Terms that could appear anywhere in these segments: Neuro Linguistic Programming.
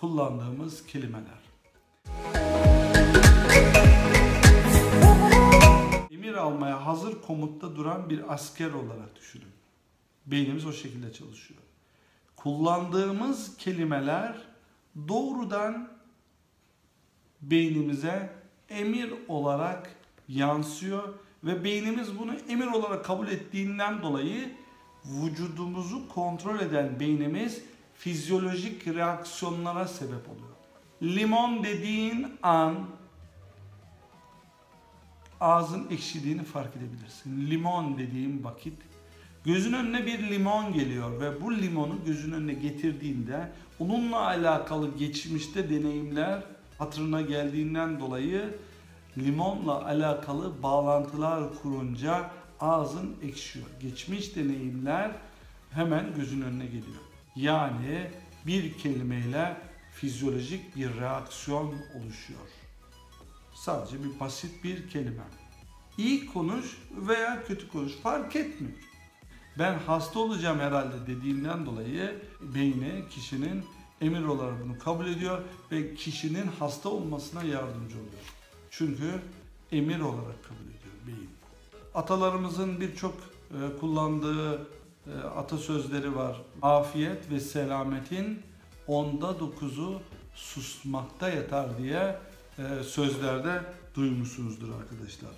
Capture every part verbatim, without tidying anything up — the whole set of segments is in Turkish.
kullandığımız kelimeler. Emir almaya hazır komutta duran bir asker olarak düşünün. Beynimiz o şekilde çalışıyor. Kullandığımız kelimeler doğrudan beynimize emir olarak yansıyor ve beynimiz bunu emir olarak kabul ettiğinden dolayı vücudumuzu kontrol eden beynimiz fizyolojik reaksiyonlara sebep oluyor. Limon dediğin an ağzın ekşidiğini fark edebilirsin. Limon dediğin vakit gözün önüne bir limon geliyor ve bu limonu gözün önüne getirdiğinde onunla alakalı geçmişte deneyimler hatırına geldiğinden dolayı limonla alakalı bağlantılar kurunca ağzın ekşiyor. Geçmiş deneyimler hemen gözün önüne geliyor. Yani bir kelimeyle fizyolojik bir reaksiyon oluşuyor. Sadece bir basit bir kelime. İyi konuş veya kötü konuş fark etmiyor. Ben hasta olacağım herhalde dediğimden dolayı beyni kişinin emir olarak bunu kabul ediyor ve kişinin hasta olmasına yardımcı oluyor. Çünkü emir olarak kabul ediyor beyin. Atalarımızın birçok kullandığı atasözleri var. Afiyet ve selametin onda dokuzu susmakta yatar diye sözlerde duymuşsunuzdur arkadaşlar.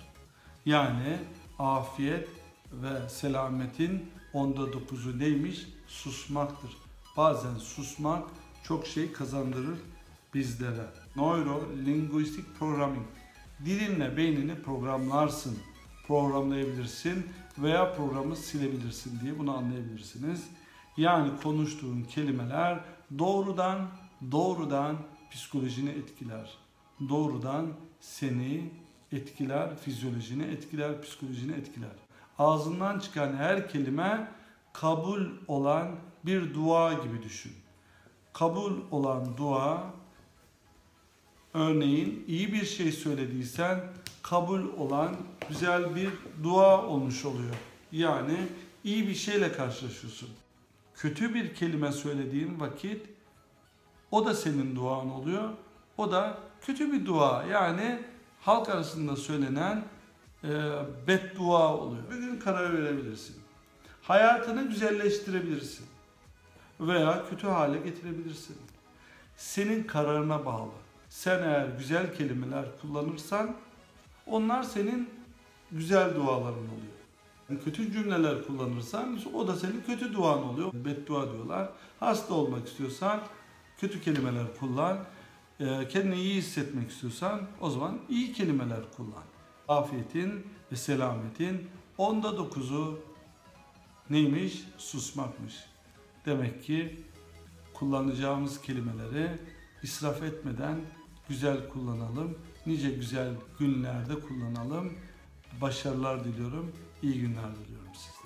Yani afiyet ve selametin onda dokuzu neymiş? Susmaktır. Bazen susmak çok şey kazandırır bizlere. Neuro Linguistic Programming. Dilinle beynini programlarsın, programlayabilirsin veya programı silebilirsin diye bunu anlayabilirsiniz. Yani konuştuğun kelimeler doğrudan doğrudan psikolojini etkiler. Doğrudan seni etkiler, fizyolojini etkiler, psikolojini etkiler. Ağzından çıkan her kelime kabul olan bir dua gibi düşün. Kabul olan dua, örneğin iyi bir şey söylediysen kabul olan güzel bir dua olmuş oluyor. Yani iyi bir şeyle karşılaşıyorsun. Kötü bir kelime söylediğin vakit o da senin duan oluyor. O da kötü bir dua, yani halk arasında söylenen e, beddua oluyor. Bir gün karar verebilirsin. Hayatını güzelleştirebilirsin veya kötü hale getirebilirsin. Senin kararına bağlı. Sen eğer güzel kelimeler kullanırsan onlar senin güzel duaların oluyor. Yani kötü cümleler kullanırsan o da senin kötü duan oluyor. Beddua diyorlar. Hasta olmak istiyorsan kötü kelimeler kullan. Kendini iyi hissetmek istiyorsan o zaman iyi kelimeler kullan. Afiyetin ve selametin onda dokuzu neymiş? Susmakmış. Demek ki kullanacağımız kelimeleri israf etmeden güzel kullanalım. Nice güzel günlerde kullanalım. Başarılar diliyorum. İyi günler diliyorum size.